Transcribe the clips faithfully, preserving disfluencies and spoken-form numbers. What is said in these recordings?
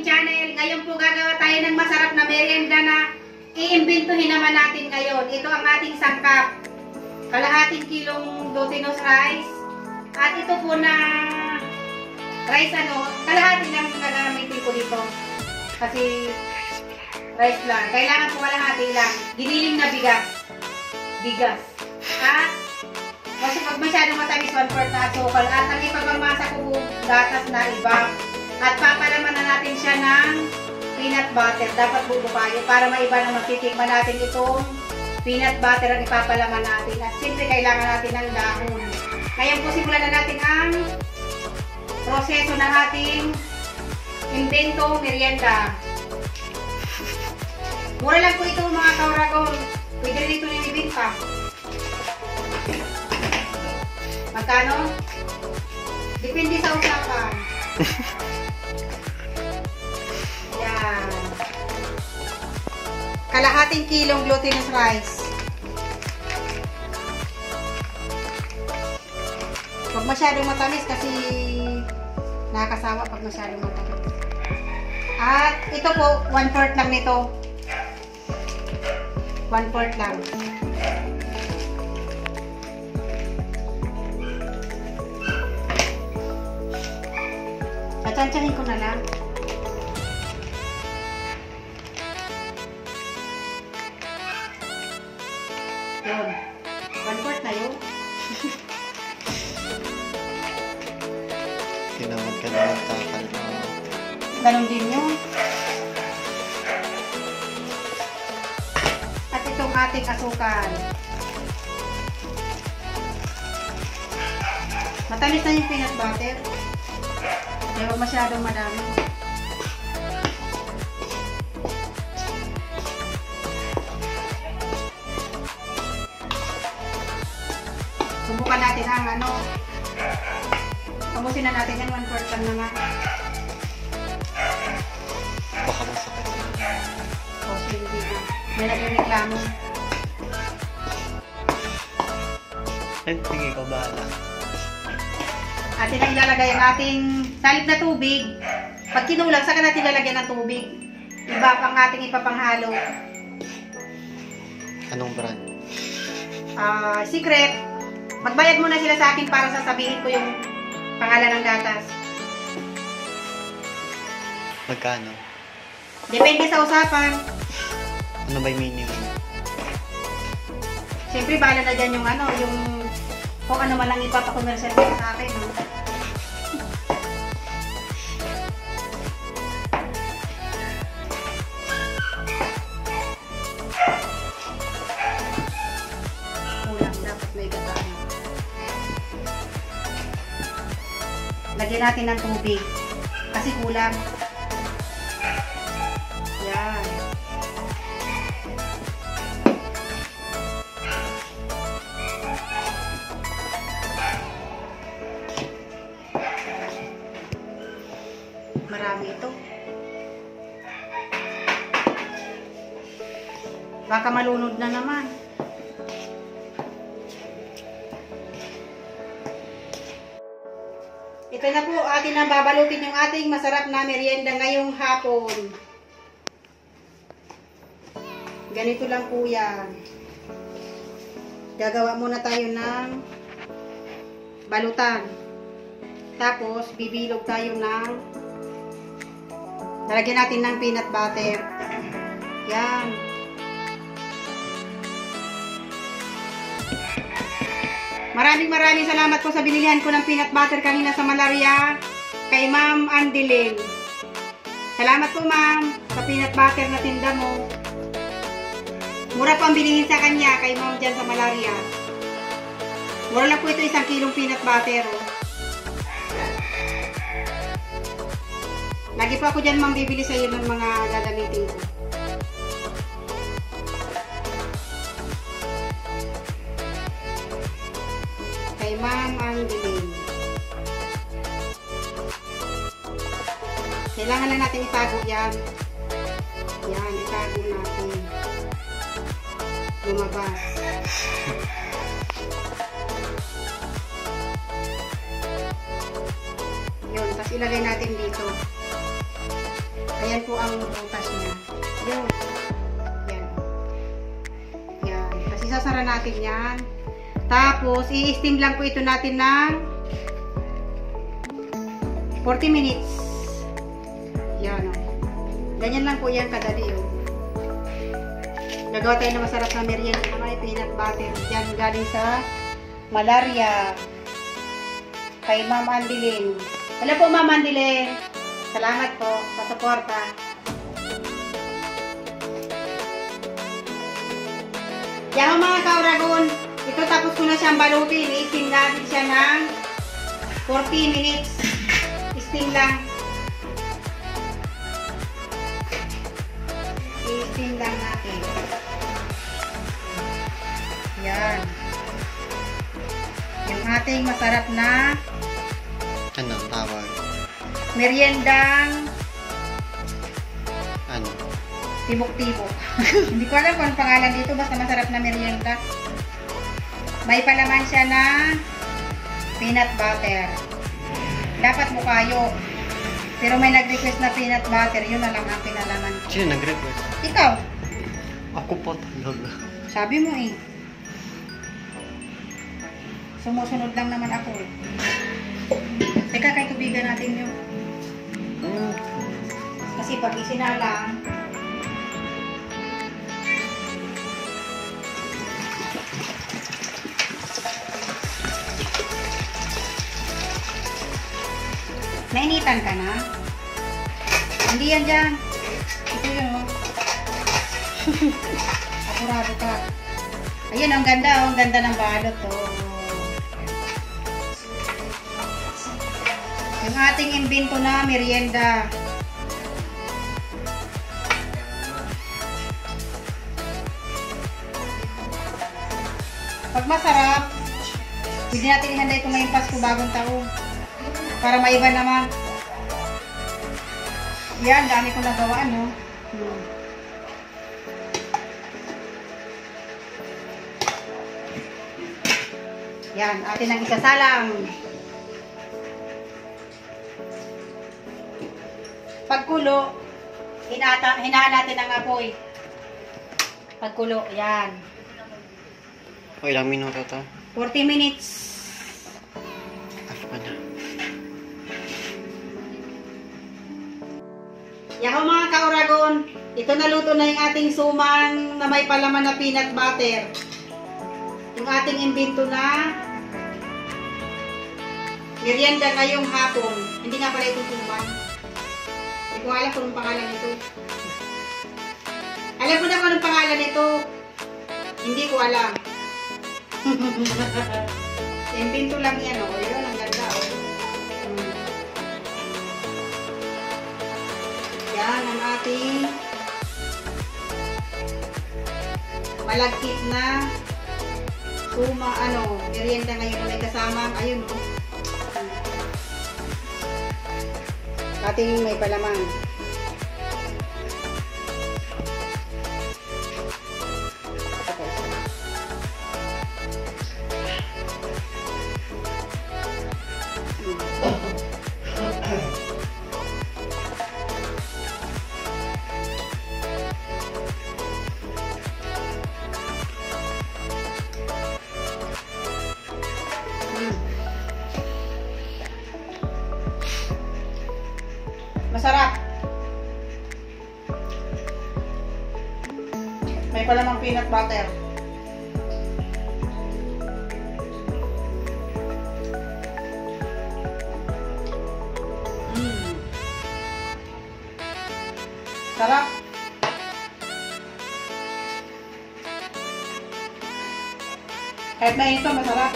ating channel. Ngayon po gagawa tayo ng masarap na merienda na iimbintuhin naman natin ngayon. Ito ang ating sangkap. Kalahating kilong Dotinos rice. At ito po na rice ano, kalahati lang gagamitin ko dito. Kasi rice lang. Kailangan po kalahati lang. Giniling na bigas. Bigas. At kasi pag masyadong matamis, one fourth na asukal. At ang ipapamasa ko po, gatas na iba. At papalaman na natin siya ng peanut butter. Dapat bubukayo para maiba na matitikman natin itong peanut butter ang ipapalaman natin. At siyempre, kailangan natin ng dahon. Ngayon po, simulan na natin ang proseso ng ating invento merienda. Mura lang po ito mga kauragon. Pwede rin ito nilibinta. Magkano? Depende sa usapan. Ayan. Kalahating kilong glutinous rice. Huwag masyadong matamis kasi nakakasawa pag masyadong matamis. At ito po, one fourth lang nito. one fourth lang. Tantsahin ko na lang. Yun. one fourth na yun. Tinawad ka na ang takal mo. Ganun din yun. At itong ating asukal. Matamis na yung peanut butter. Pero masyadong madami. Subukan natin ang ano. Tapusin na natin yan. one fourth lang naman. Baka masakit. O, hindi na. May nagreklamo. Ay, tingin ko bahala. Atin ang ilalagay ang ating salip na tubig. Pag kinulang, saka natin lalagyan ng tubig. Iba pang ating ipapanghalo. Anong brand? Uh, secret. Magbayad muna sila sa akin para sasabihin ko yung pangalan ng gatas. Magkano? Depende sa usapan. Ano ba yung minimum? Siyempre, bahala na dyan yung ano, yung kung ano man lang ipapakomersyal ko sa akin. No? Lagyan natin ng tubig kasi kulang. Yan. Marami ito. Baka malunod na naman. Ito na po, atin ang babalutin yung ating masarap na merienda ngayong hapon. Ganito lang po yan. Gagawa muna tayo ng balutan. Tapos, bibilog tayo ng nalagyan natin ng peanut butter. Yan. Maraming maraming salamat po sa binilihan ko ng peanut butter kanina sa Malaria kay Ma'am Andelin. Salamat po Ma'am sa peanut butter na tinda mo. Mura po ang bilihin sa kanya kay Ma'am dyan sa Malaria. Mura lang po ito isang kilong peanut butter. Oh. Lagi po ako dyan Ma'am bibili sa iyo ng mga gagamitin ko. Ma'am Angeline. Kailangan lang natin itago yan. Yan, itago natin. Lumabas. Yun, tapos ilagay natin dito. Ayan po ang butasnya. Yan. Yan. Yan. Kasi sasara natin yan. Tapos, i-steam lang po ito natin ng forty minutes. Yan. Ganyan lang po yan kadali yun. Gagawa tayo ng masarap na merienda naman. Peanut butter. Yan. Galing sa malaria. Kay Ma'am Andiling. Hello po, Ma'am Andiling. Salamat po sa suporta. Yan mga kauragon. Ito tapos ko na siyang balutin. I-steam natin siya ng forty minutes. I-steam lang. I-steam lang natin. Yan. Yung ating masarap na anong tawag? Meriendang ano? Tibok-tibok. Hindi ko alam kung ang pangalan dito, basta masarap na merienda. May palaman siya na peanut butter. Dapat bukayo. Pero may nag-request na peanut butter, yun na lang ang pinalaman. Sino nag-request? Ikaw. Ako po talaga. Sabi mo eh. Sumusunod lang naman ako eh. Teka, kay tubigan natin yun. Mm. Kasi pag isinalang, nainitan ka na? Hindi yan dyan. Ito yun, oh. Apurado ka. Ayun, ang ganda, oh. Ang ganda ng balot, oh. Yung ating imbento na merienda. Pag masarap, hindi natin ihanda ito ngayong Pasko bagong taon. Para maiba naman. Yan, dami kong nagawaan, no? Hmm. Yan, atin ang isasalang. Pagkulo, hinata, hinahan natin ang apoy. Pagkulo, yan. O, ilang minuto to? forty minutes. Afo na. Yaho mga kauragon, ito naluto na yung ating sumang na may palaman na peanut butter. Yung ating imbento na merienda ngayong hapon. Hindi nga pala ito sumang. Hindi ko alam kung anong pangalan nito. Alam ko na kung anong pangalan nito. Hindi ko alam. Yung pinto lang yan, o. Oh. Yun, ang ganda, o. Oh. Hmm. Yan ang ating malagkit na suma, ano, merienda ngayon na may kasama. Ayun, o. Oh. Ating may palaman. Masarap. May palamang peanut butter. Mm. Sarap. Kahit mainit ito, masarap.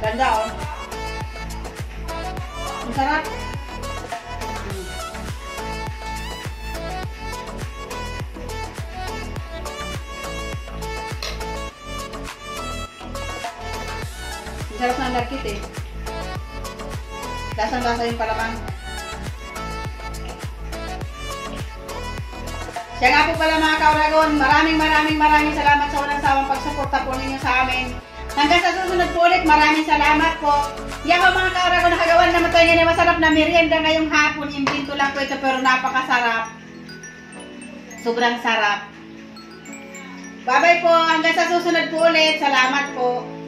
Ganda, oh. Ang sarap. Hmm. Ang sarap ng lakit, eh. Lasang-lasa yung palamang. Siya nga po pala mga ka-Oragon, maraming maraming maraming salamat sa walang sawang pagsuporta po ninyo sa amin. Hanggang sa susunod po ulit, maraming salamat po. Yaho mga ka-Oragon, nakagawan naman tayo na masarap na merienda ngayong hapon. Imbinto lang po ito pero napakasarap. Sobrang sarap. Bye bye po, hanggang sa susunod po ulit. Salamat po.